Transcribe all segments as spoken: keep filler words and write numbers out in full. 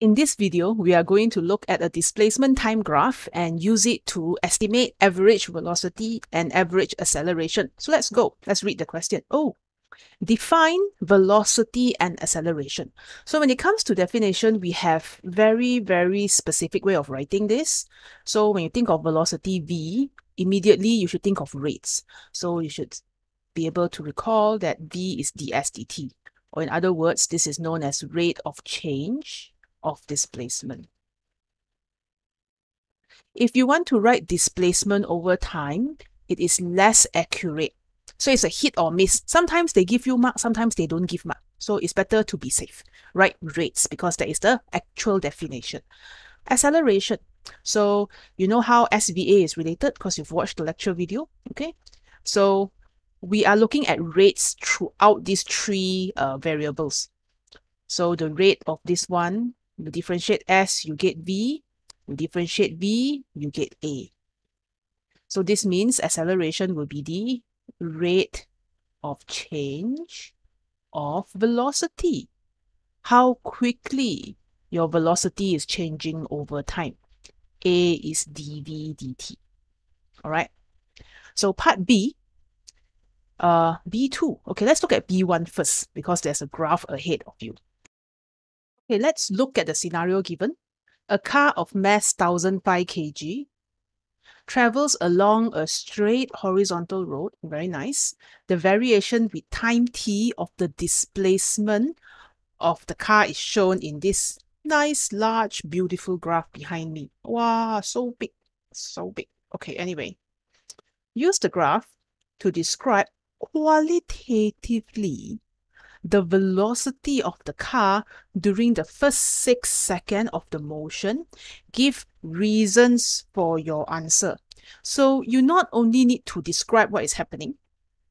In this video, we are going to look at a displacement time graph and use it to estimate average velocity and average acceleration. So let's go. Let's read the question. Oh, define velocity and acceleration. So when it comes to definition, we have very, very specific way of writing this. So when you think of velocity V, immediately you should think of rates. So you should be able to recall that V is ds dt. Or in other words, this is known as rate of change of displacement. If you want to write displacement over time, it is less accurate. So it's a hit or miss. Sometimes they give you mark, sometimes they don't give mark. So it's better to be safe. Write rates because that is the actual definition. Acceleration. So you know how S V A is related because you've watched the lecture video. Okay. So we are looking at rates throughout these three uh, variables. So the rate of this one, you differentiate S, you get V. You differentiate V, you get A. So this means acceleration will be the rate of change of velocity. How quickly your velocity is changing over time. A is dV dt. All right. So part B, uh, B two. Okay, let's look at B one first because there's a graph ahead of you. Okay, let's look at the scenario given. A car of mass one thousand five kilograms travels along a straight horizontal road. Very nice. The variation with time t of the displacement of the car is shown in this nice, large, beautiful graph behind me. Wow, so big, so big. Okay, anyway, use the graph to describe qualitatively the velocity of the car during the first six seconds of the motion. Give reasons for your answer. So you not only need to describe what is happening,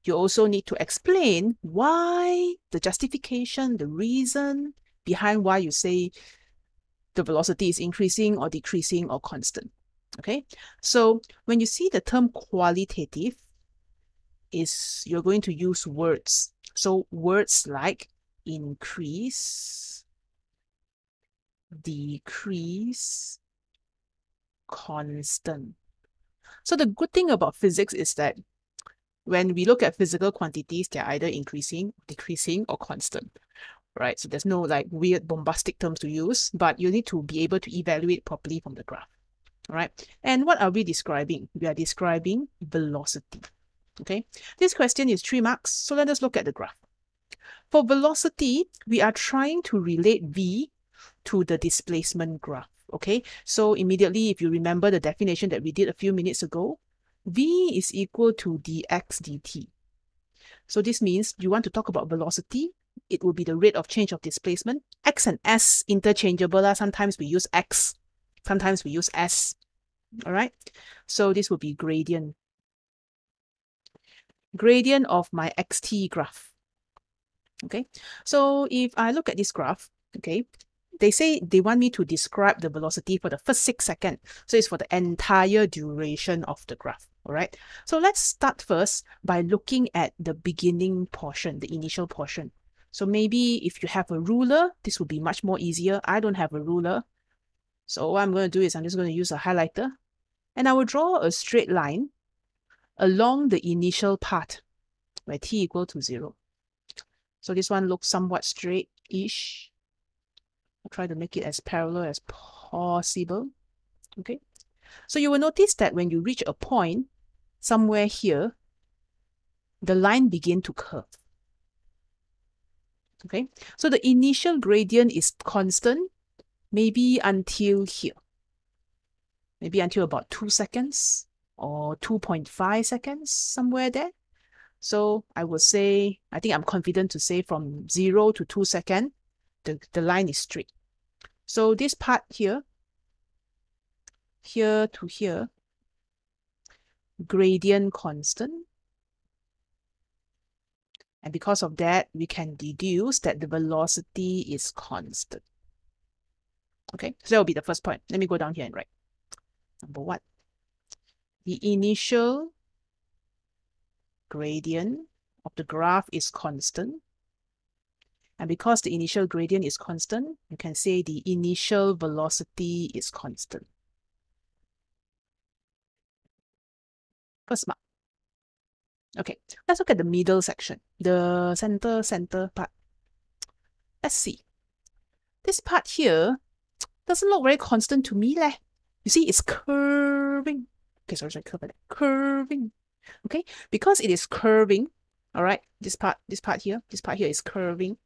you also need to explain why, the justification, the reason behind why you say the velocity is increasing or decreasing or constant. Okay, so when you see the term qualitative, is you're going to use words. So words like increase, decrease, constant. So the good thing about physics is that when we look at physical quantities, they're either increasing, decreasing, or constant, right? So there's no like weird bombastic terms to use, but you need to be able to evaluate properly from the graph, right? And what are we describing? We are describing velocity. Okay, this question is three marks, so let us look at the graph. For velocity, we are trying to relate V to the displacement graph. Okay, so immediately if you remember the definition that we did a few minutes ago, V is equal to dx dt. So this means you want to talk about velocity, it will be the rate of change of displacement. X and S interchangeable, sometimes we use X, sometimes we use S. All right, so this will be gradient. Gradient of my xt graph. Okay, so if I look at this graph, okay, they say they want me to describe the velocity for the first six seconds. So it's for the entire duration of the graph. All right, so let's start first by looking at the beginning portion, the initial portion. So maybe if you have a ruler, this will be much more easier. I don't have a ruler. So what I'm going to do is I'm just going to use a highlighter and I will draw a straight line along the initial part where t equal to zero. So this one looks somewhat straight-ish. I'll try to make it as parallel as possible. Okay. So you will notice that when you reach a point somewhere here, the line begins to curve. Okay. So the initial gradient is constant, maybe until here. Maybe until about two seconds. Or two point five seconds, somewhere there. So I will say, I think I'm confident to say from zero to two seconds, the, the line is straight. So this part here, here to here, gradient constant. And because of that, we can deduce that the velocity is constant. Okay, so that will be the first point. Let me go down here and write. Number one. The initial gradient of the graph is constant And because the initial gradient is constant, you can say the initial velocity is constant. First mark. Okay, let's look at the middle section, the center, center part. Let's see. This part here doesn't look very constant to me. Leh. You see, it's curving. Okay, sorry, sorry, curving. Curving. Okay, because it is curving, all right, this part, this part here, this part here is curving.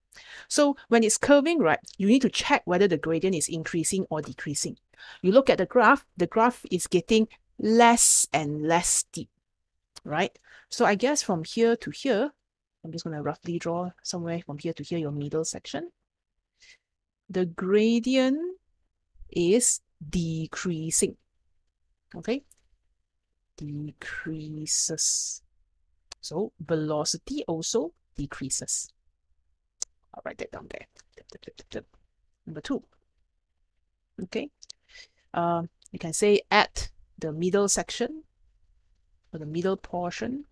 So when it's curving, right, you need to check whether the gradient is increasing or decreasing. You look at the graph, the graph is getting less and less steep, right? So I guess from here to here, I'm just going to roughly draw somewhere from here to here, your middle section. The gradient is decreasing, okay? Decreases. So velocity also decreases. I'll write that down there. Number two. Okay. Um, you can say at the middle section or the middle portion.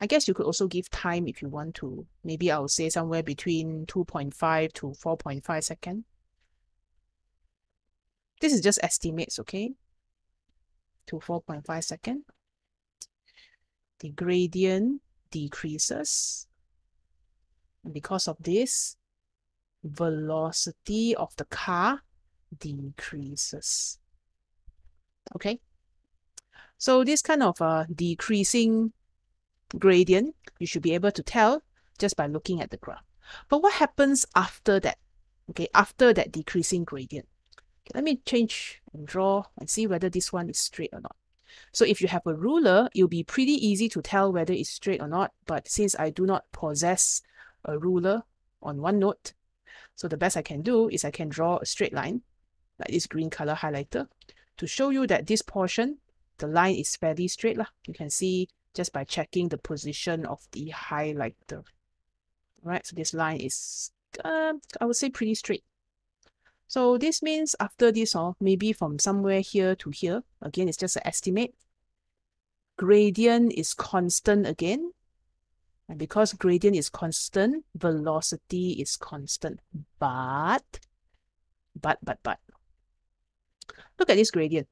I guess you could also give time if you want to. Maybe I'll say somewhere between two point five to four point five seconds. This is just estimates, okay? To four point five seconds. The gradient decreases. Because of this, velocity of the car decreases. Okay, so this kind of uh, decreasing gradient, you should be able to tell just by looking at the graph. But what happens after that? Okay, after that decreasing gradient. Okay, let me change and draw and see whether this one is straight or not. So if you have a ruler, it'll be pretty easy to tell whether it's straight or not. But since I do not possess a ruler on OneNote, so the best I can do is I can draw a straight line, like this green color highlighter, to show you that this portion, the line is fairly straight. Lah. You can see just by checking the position of the highlighter. All right, so this line is, uh, I would say, pretty straight. So this means after this, or maybe from somewhere here to here, again, it's just an estimate. Gradient is constant again. And because gradient is constant, velocity is constant. But, but, but, but. Look at this gradient.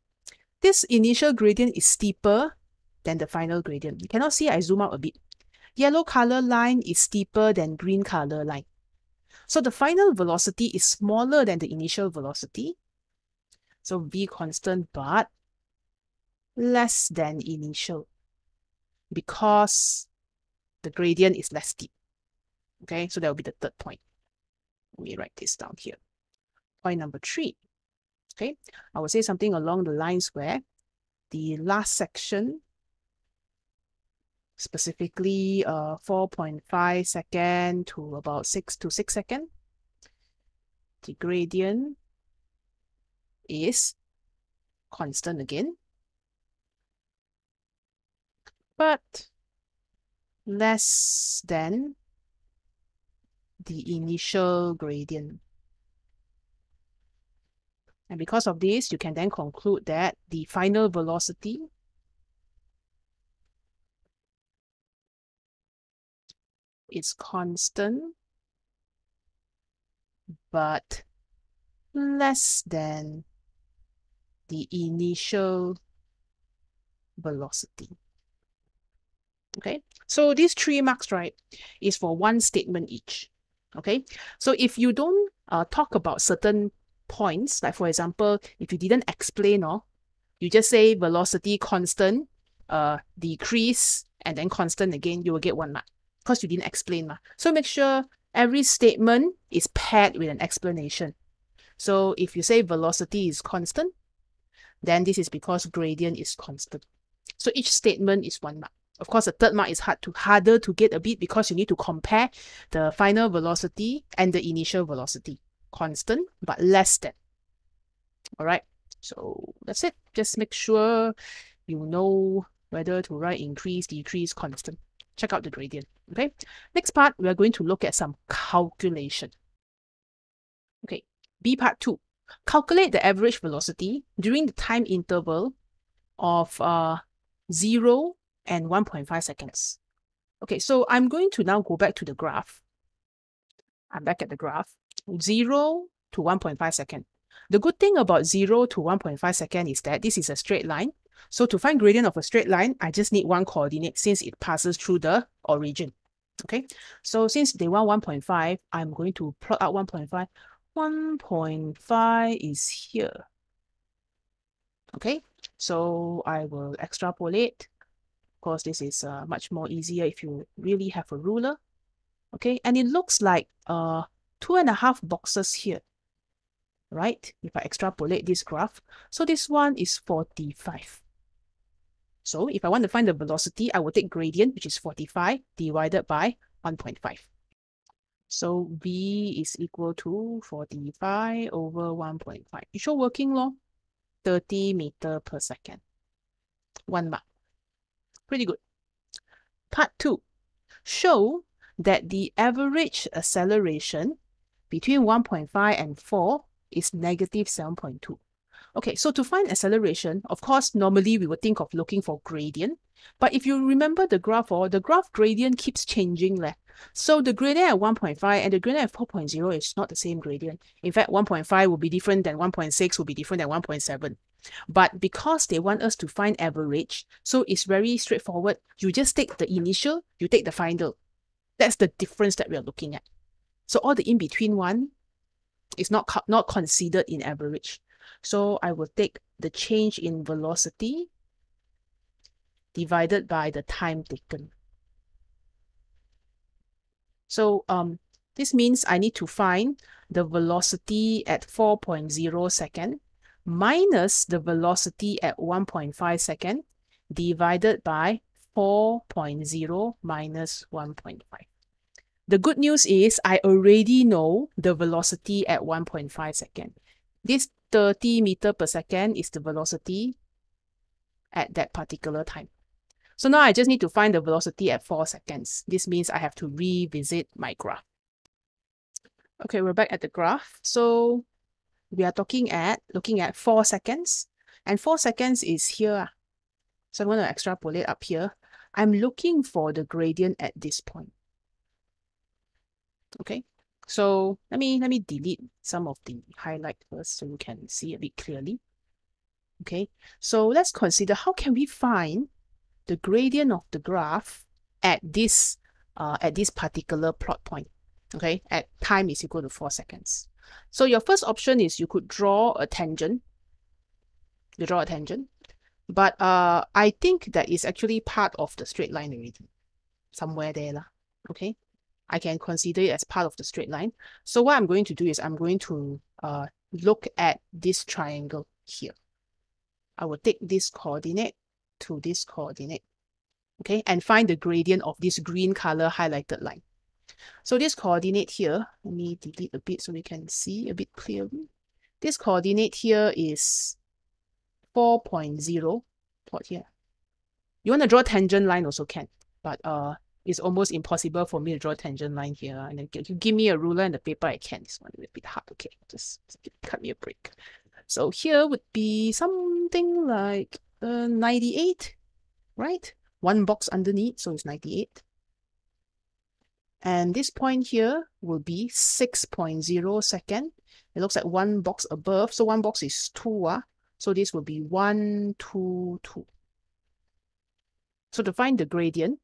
This initial gradient is steeper than the final gradient. You cannot see, I zoom out a bit. Yellow color line is steeper than green color line. So the final velocity is smaller than the initial velocity. So V constant, but less than initial. Because the gradient is less steep. Okay, so that will be the third point. Let me write this down here. Point number three. Okay, I will say something along the lines where the last section, specifically uh, four point five seconds to about six to six seconds, the gradient is constant again, but less than the initial gradient. And because of this, you can then conclude that the final velocity is constant, but less than the initial velocity. Okay, so these three marks, right, is for one statement each. Okay, so if you don't uh, talk about certain points, like for example, if you didn't explain, or you just say velocity constant, uh, decrease, and then constant again, you will get one mark because you didn't explain. Ma. So make sure every statement is paired with an explanation. So if you say velocity is constant, then this is because gradient is constant. So each statement is one mark. Of course, the third mark is hard to, harder to get a bit because you need to compare the final velocity and the initial velocity. Constant, but less than. All right, so that's it. Just make sure you know whether to write increase, decrease, constant. Check out the gradient, okay? Next part, we are going to look at some calculation. Okay, B part two. Calculate the average velocity during the time interval of uh, zero and one point five seconds. Okay, so I'm going to now go back to the graph I'm back at the graph, zero to one point five seconds. The good thing about zero to one point five seconds is that this is a straight line. So to find gradient of a straight line, I just need one coordinate since it passes through the origin. Okay, so since they want one point five, I'm going to plot out one point five. one point five is here. Okay, so I will extrapolate. Of course, this is uh, much more easier if you really have a ruler. Okay, and it looks like uh, two and a half boxes here, right? If I extrapolate this graph, so this one is forty-five. So if I want to find the velocity, I will take gradient, which is forty-five divided by one point five. So V is equal to forty-five over one point five. You sure working law? thirty meters per second. One mark. Pretty good. Part two. Show that the average acceleration between one point five and four is negative seven point two. Okay, so to find acceleration, of course, normally we would think of looking for gradient. But if you remember the graph, or the graph gradient keeps changing. Leh. So the gradient at one point five and the gradient at four point zero is not the same gradient. In fact, one point five will be different than one point six, will be different than one point seven. But because they want us to find average, so it's very straightforward. You just take the initial, you take the final. That's the difference that we are looking at. So all the in-between one is not, not considered in average. So I will take the change in velocity divided by the time taken. So um, this means I need to find the velocity at four point zero seconds minus the velocity at one point five seconds divided by four point zero minus one point five. The good news is I already know the velocity at one point five seconds. This thirty meters per second is the velocity at that particular time. So now I just need to find the velocity at four seconds. This means I have to revisit my graph. Okay, we're back at the graph. So we are talking at, looking at four seconds. And four seconds is here. So I'm going to extrapolate up here. I'm looking for the gradient at this point. Okay, so let me, let me delete some of the highlight first so you can see a bit clearly. Okay, so let's consider how can we find the gradient of the graph at this uh, at this particular plot point, okay, at time is equal to four seconds. So your first option is you could draw a tangent. You draw a tangent, but uh, I think that is actually part of the straight line already, somewhere there lah. Okay, I can consider it as part of the straight line. So what I'm going to do is I'm going to uh, look at this triangle here. I will take this coordinate to this coordinate, okay, and find the gradient of this green color highlighted line. So this coordinate here, let me delete a bit so we can see a bit clearly. This coordinate here is four point zero, plot here. You want to draw tangent line also can, but uh, it's almost impossible for me to draw tangent line here. And then you give me a ruler and a paper, I can. This one is a bit hard, okay, just cut me a break. So here would be something like Uh, ninety-eight, right? One box underneath, so it's ninety-eight. And this point here will be six point zero seconds. It looks like one box above, so one box is two. Uh, so this will be one, two, two. So to find the gradient,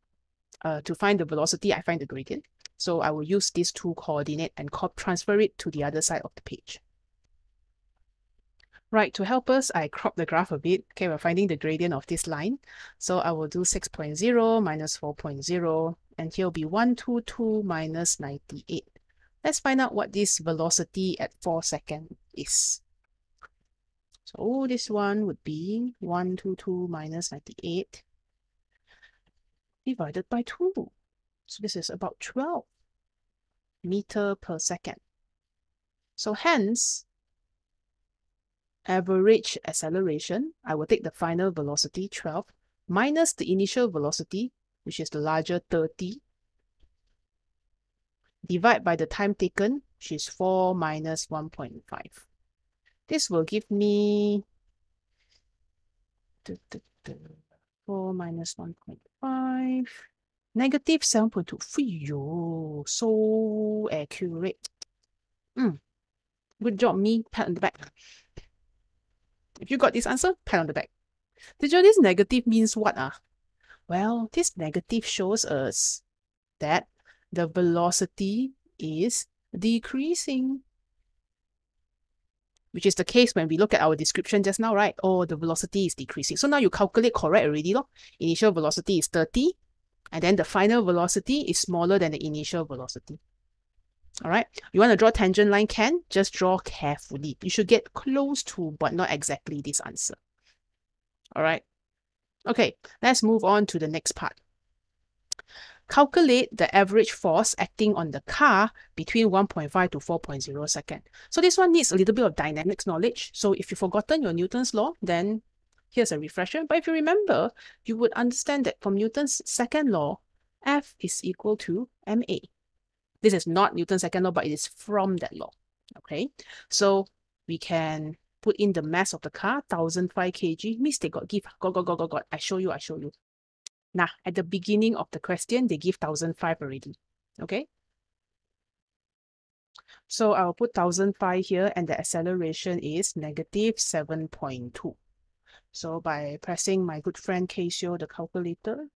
uh, to find the velocity, I find the gradient. So I will use these two coordinates and co transfer it to the other side of the page. Right, to help us, I crop the graph a bit. Okay, we're finding the gradient of this line. So I will do six point zero minus four point zero, and here will be one hundred twenty-two minus ninety-eight. Let's find out what this velocity at four seconds is. So this one would be one hundred twenty-two minus ninety-eight divided by two. So this is about twelve meters per second. So hence, average acceleration, I will take the final velocity, twelve, minus the initial velocity, which is the larger thirty, divide by the time taken, which is four minus one point five. This will give me four minus one point five, Negative seven point two. Phew, so accurate. Mm. Good job, me. Pat on the back. If you got this answer, pat on the back. Teacher, this negative means what? Ah? Well, this negative shows us that the velocity is decreasing, which is the case when we look at our description just now, right? Oh, the velocity is decreasing. So now you calculate correct already. Lor. Initial velocity is thirty, and then the final velocity is smaller than the initial velocity. All right. You want to draw tangent line? Can just draw carefully. You should get close to, but not exactly this answer. All right. Okay. Let's move on to the next part. Calculate the average force acting on the car between one point five to four point zero seconds. So this one needs a little bit of dynamics knowledge. So if you've forgotten your Newton's law, then here's a refresher. But if you remember, you would understand that from Newton's second law, F is equal to M A. This is not Newton's second law, but it is from that law. Okay, so we can put in the mass of the car, one thousand five kilograms. Mistake got give. Got, got, got, got, got. I show you, I show you. Nah, at the beginning of the question, they give one thousand five already, okay? So I'll put one thousand five here, and the acceleration is negative seven point two. So by pressing my good friend Casio, the calculator,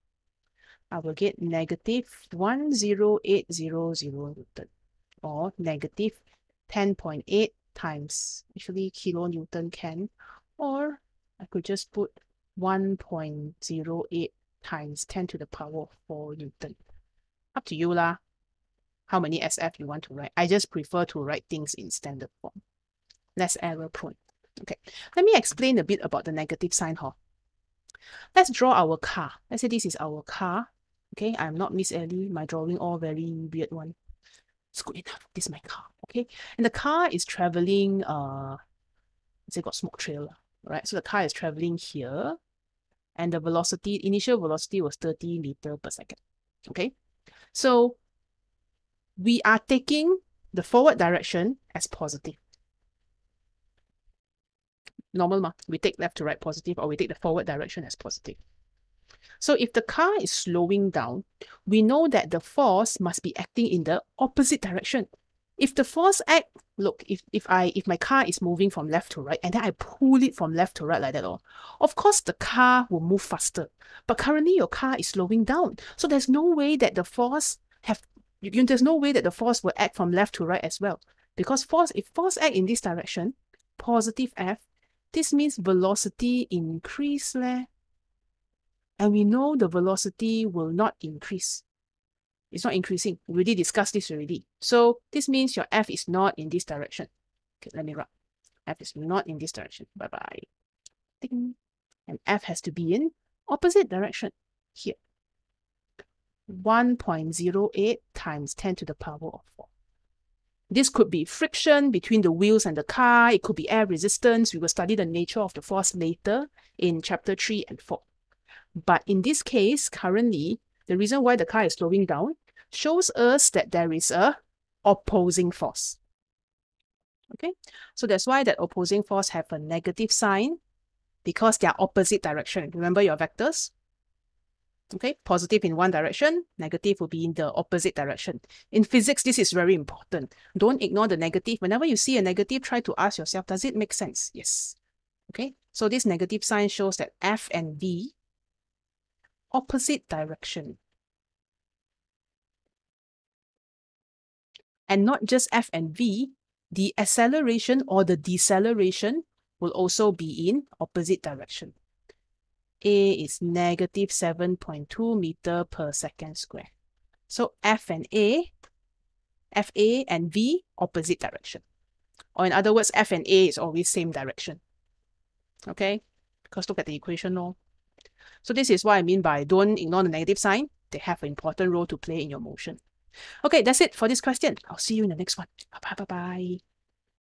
I will get negative one thousand eight hundred newtons, or negative ten point eight times, actually kilonewton can, or I could just put one point zero eight times ten to the power of four Newton. Up to you lah, how many S F you want to write. I just prefer to write things in standard form. Less error prone. Okay, let me explain a bit about the negative sign. Huh? Let's draw our car. Let's say this is our car. Okay, I'm not Miss Ellie. My drawing all very weird one. It's good enough. This is my car. Okay, and the car is traveling, uh, let's say got smoke trail. Right, so the car is traveling here. And the velocity, initial velocity was thirty meters per second. Okay, so we are taking the forward direction as positive. Normal, ma? We take left to right positive, or we take the forward direction as positive. So if the car is slowing down, we know that the force must be acting in the opposite direction. If the force act, look, if, if I if my car is moving from left to right, and then I pull it from left to right like that, all, of course the car will move faster. But currently your car is slowing down. So there's no way that the force have you, there's no way that the force will act from left to right as well. Because force, if force act in this direction, positive F, this means velocity increase. Leh. And we know the velocity will not increase. It's not increasing. We already discussed this already. So this means your F is not in this direction. Okay, let me write. F is not in this direction. Bye-bye. And F has to be in opposite direction here. one point zero eight times ten to the power of four. This could be friction between the wheels and the car. It could be air resistance. We will study the nature of the force later in chapter three and four. But in this case, currently, the reason why the car is slowing down shows us that there is a opposing force. Okay, so that's why that opposing force have a negative sign, because they are opposite direction. Remember your vectors? Okay, positive in one direction, negative will be in the opposite direction. In physics, this is very important. Don't ignore the negative. Whenever you see a negative, try to ask yourself, does it make sense? Yes. Okay, so this negative sign shows that F and V opposite direction. And not just F and V, the acceleration or the deceleration will also be in opposite direction. A is negative seven point two meters per second squared. So F and A, F A and V opposite direction. Or in other words, F and A is always same direction. Okay, because look at the equation now. So this is what I mean by don't ignore the negative sign. They have an important role to play in your motion. Okay, that's it for this question. I'll see you in the next one. Bye-bye.